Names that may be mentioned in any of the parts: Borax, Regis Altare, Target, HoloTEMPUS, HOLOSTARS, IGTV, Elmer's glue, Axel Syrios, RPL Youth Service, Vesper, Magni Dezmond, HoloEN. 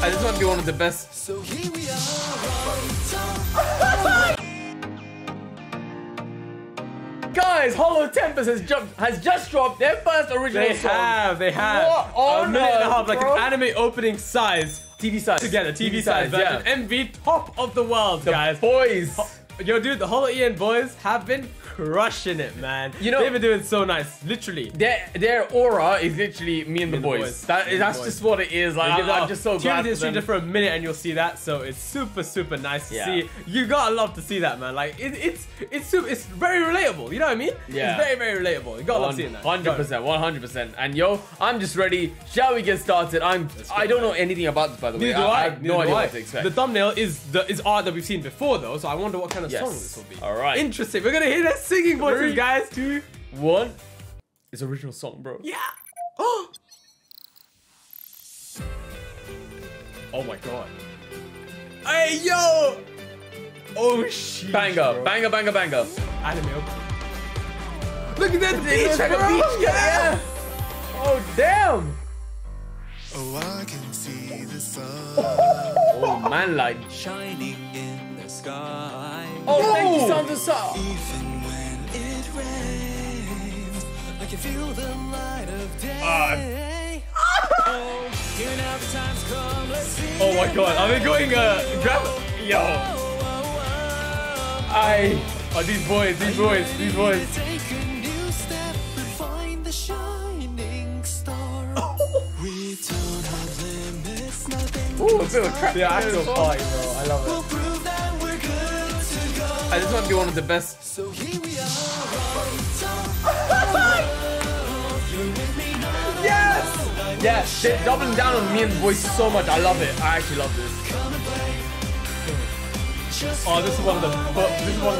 This might be one of the best. So here we are. Guys, HoloTEMPUS has just dropped their first original song. They have. What on earth, like an anime opening size. TV size. Together, TV size. Yeah. MV top of the world, the guys. Boys. Yo, dude, the HoloEN boys have been crushing it, man. You know, they've been doing so nice, literally. Their aura is literally me and the boys. That's just what it is. Like, I'm just so glad. Tune into the stream for a minute and you'll see that. So it's super, super nice to see. You gotta love to see that, man. Like, it's very relatable. You know what I mean? Yeah. It's very, very relatable. You gotta love seeing that. 100%, 100%. And yo, I'm just ready. Shall we get started? I don't know anything about this, by the way. I have no idea what to expect. The thumbnail is art that we've seen before, though. So I wonder what kind of song this will be. All right. Interesting. We're gonna hear that singing voices, guys. 3, 2, 1. It's original song, bro. Yeah. Oh. Oh my god. Hey yo. Oh shit. Banger, bro. Banger, banger, banger. Anime. Look at that beach, bro. Beach, yeah. Oh damn. Oh, I can see the sun. Oh man, like shining in the sky. Oh, thank you, sound of soul. Even when it rains, I can feel the light of day. Oh my god, are they going grab? Yo. I. Oh, these boys. Take a new step and find the shining star. We don't have limits, nothing. Ooh, it's a little crap. Yeah, I feel fine, bro. I love it. This might be one of the best. So here we are. Yes! Yes, they're doubling down on me and the voice so much. I love it. I actually love this. Oh, this is one of the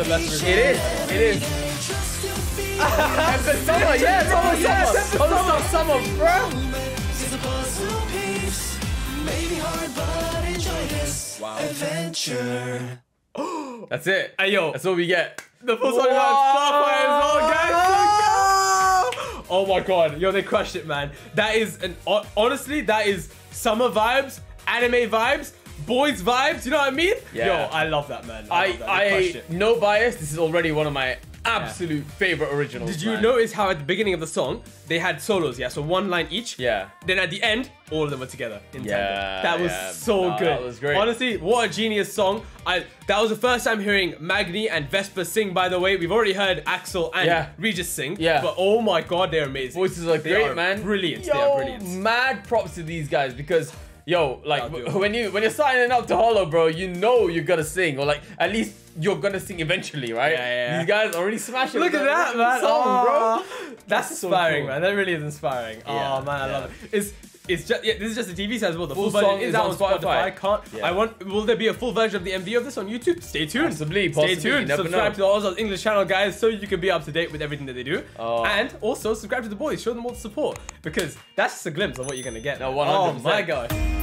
best. It is. Summer, yes, summer, bro. Wow. Adventure. That's it. Hey, yo. That's what we get. The full song Starfire as well, guys. Oh my god. Yo, they crushed it, man. That is honestly, that is summer vibes, anime vibes, boys vibes. You know what I mean? Yeah. Yo, I love that, man. I no bias. This is already one of my absolute favorite originals. Did you notice how at the beginning of the song they had solos? Yeah, so one line each. Yeah. Then at the end, all of them were together. That was so good. That was great. Honestly, what a genius song. That was the first time hearing Magni and Vesper sing. By the way, we've already heard Axel and Regis sing. Yeah. But oh my god, they're amazing. Voices are great, man. Brilliant. Yo, they are brilliant. Mad props to these guys because. Yo, like when you're signing up to Holo, bro, you know you're gonna sing, or like at least you're gonna sing eventually, right? Yeah. These guys already smashing. Look at that, man! Song, bro. That's inspiring, so cool, man. That really is inspiring. Yeah. Oh man, I love it. It's just this is just a TV size. Well, the full song is out on Spotify. I can't. Yeah. Will there be a full version of the MV of this on YouTube? Stay tuned. Possibly. Stay tuned. Subscribe to the HoloStars English channel, guys, so you can be up to date with everything that they do. And also subscribe to the boys. Show them all the support because that's just a glimpse of what you're gonna get. No, 100%. Oh my god.